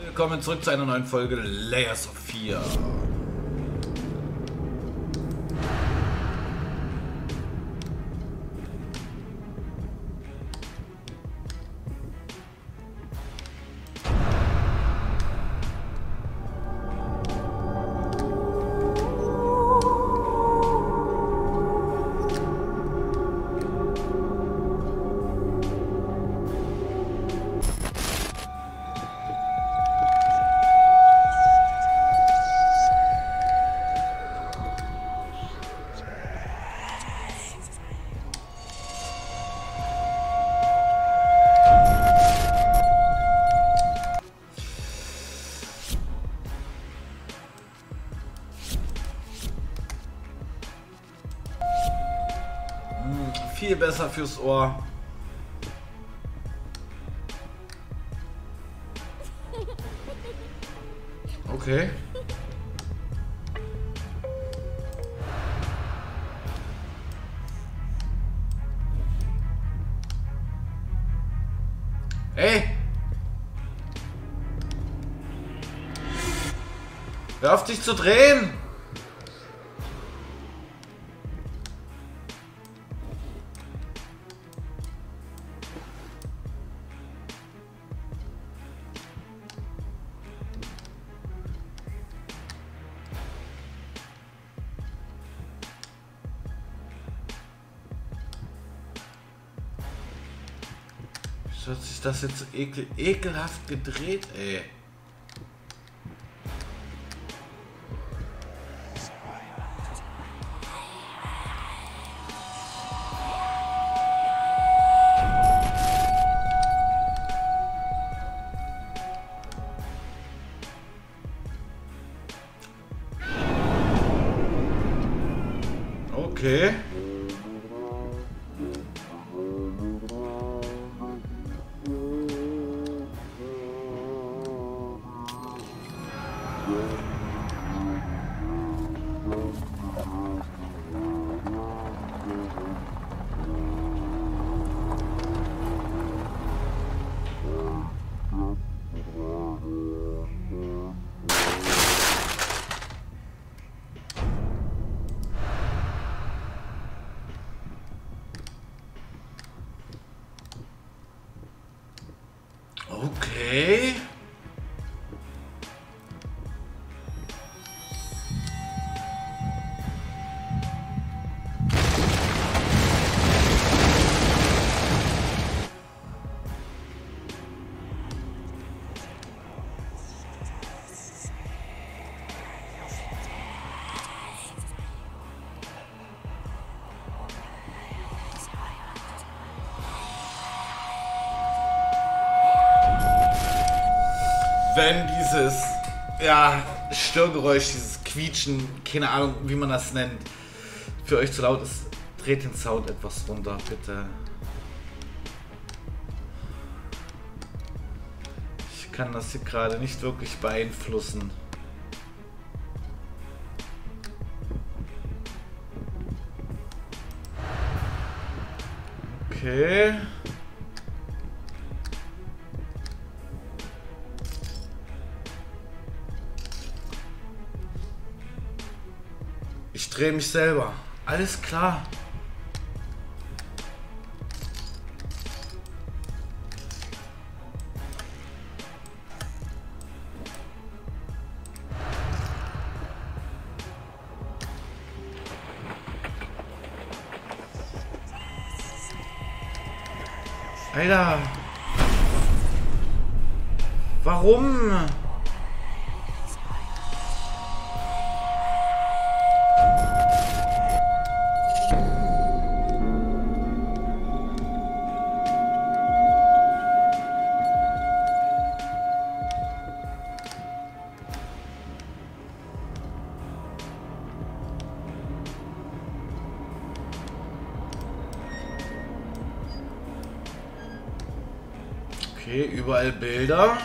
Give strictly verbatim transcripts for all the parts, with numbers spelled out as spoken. Willkommen zurück zu einer neuen Folge Layers of Fear. Viel besser fürs Ohr. Okay. Ey! Hör auf dich zu drehen! Hat sich das jetzt ekel, ekelhaft gedreht, ey. Okay. Okay. Wenn dieses, ja, Störgeräusch, dieses Quietschen, keine Ahnung, wie man das nennt, für euch zu laut ist, dreht den Sound etwas runter, bitte. Ich kann das hier gerade nicht wirklich beeinflussen. Okay. Ich drehe mich selber. Alles klar. Alter. Warum? Okay, überall Bilder.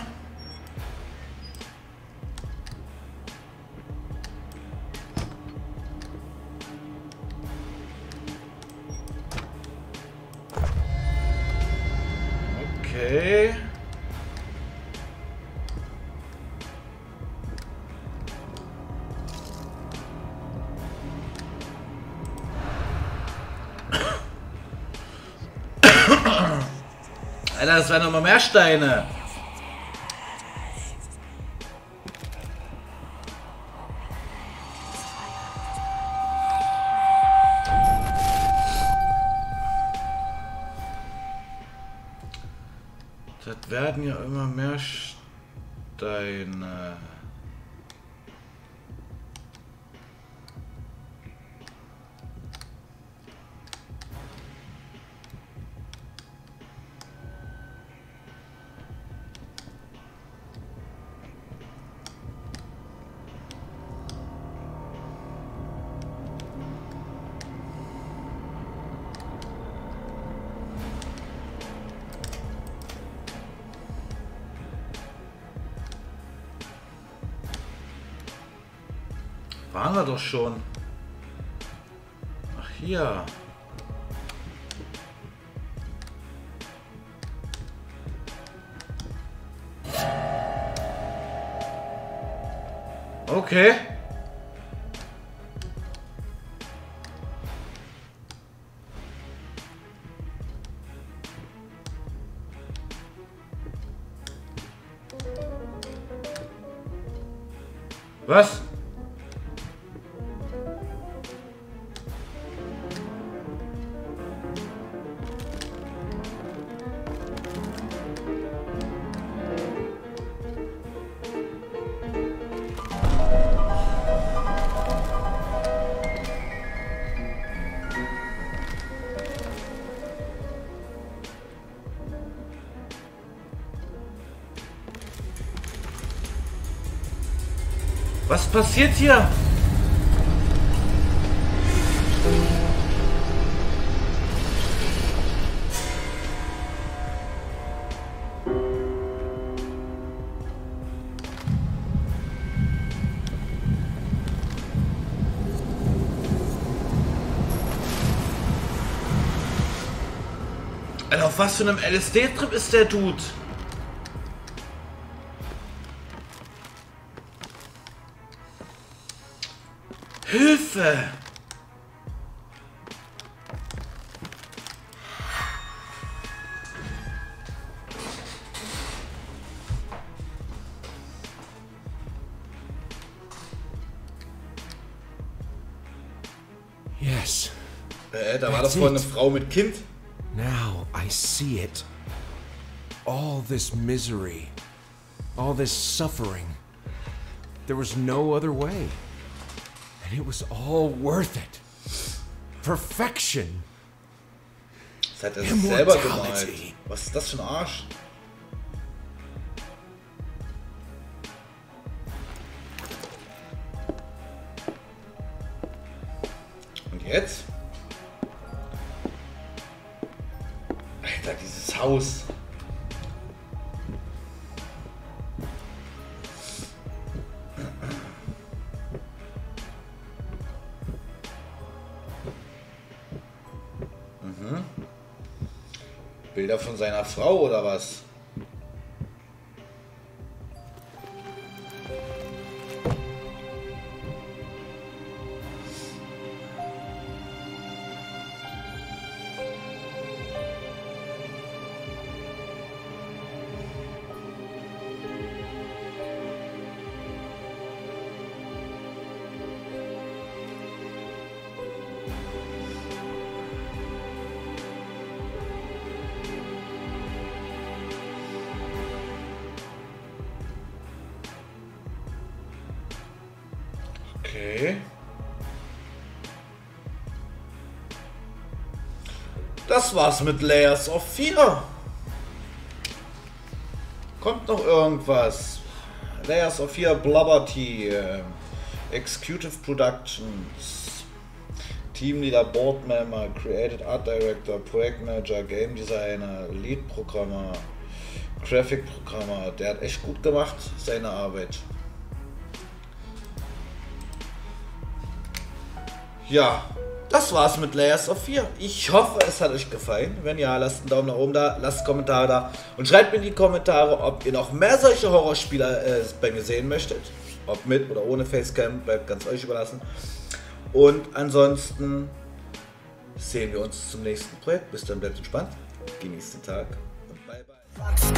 Okay. Alter, das waren noch mal mehr Steine. Das werden ja immer mehr Steine. Waren wir doch schon. Ach hier. Okay. Was? Was passiert hier? Alter, auf was für einem L S D-Trip ist der Dude? Hilfe! Yes. Äh, da war das wohl eine Frau mit Kind. Now I see it. All this misery, all this suffering. There was no other way. It was all worth it. Perfection. Das hat er sich selber gemalt. Was ist das für ein Arsch? Und jetzt? Alter, dieses Haus. Bilder von seiner Frau oder was? Okay. Das war's mit Layers of Fear. Kommt noch irgendwas? Layers of Fear Blubberty. Äh, Executive Productions. Teamleader, Board Member, Creative Art Director, Projektmanager, Game Designer, Lead Programmer, Graphic Programmer. Der hat echt gut gemacht, seine Arbeit. Ja, Das war's mit Layers of Fear. Ich hoffe, es hat euch gefallen. Wenn ja, lasst einen Daumen nach oben da, lasst Kommentare da und schreibt mir in die Kommentare, ob ihr noch mehr solche Horrorspieler äh, bei mir sehen möchtet. Ob mit oder ohne Facecam, bleibt ganz euch überlassen. Und ansonsten sehen wir uns zum nächsten Projekt. Bis dann, bleibt entspannt, genießt den Tag und bye bye.